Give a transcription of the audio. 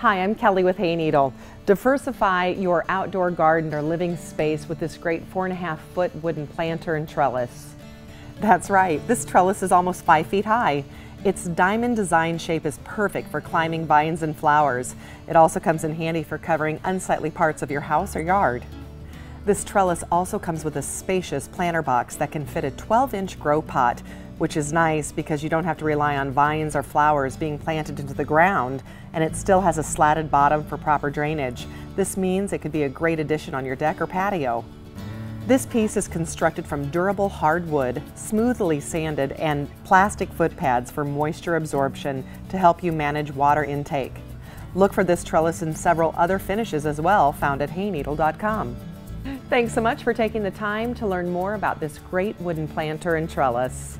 Hi, I'm Kelly with Hayneedle. Diversify your outdoor garden or living space with this great 4.5-foot wooden planter and trellis. That's right, this trellis is almost 5 feet high. Its diamond design shape is perfect for climbing vines and flowers. It also comes in handy for covering unsightly parts of your house or yard. This trellis also comes with a spacious planter box that can fit a 12-inch grow pot, which is nice because you don't have to rely on vines or flowers being planted into the ground, and it still has a slatted bottom for proper drainage. This means it could be a great addition on your deck or patio. This piece is constructed from durable hardwood, smoothly sanded, and plastic foot pads for moisture absorption to help you manage water intake. Look for this trellis and several other finishes as well, found at hayneedle.com. Thanks so much for taking the time to learn more about this great wooden planter and trellis.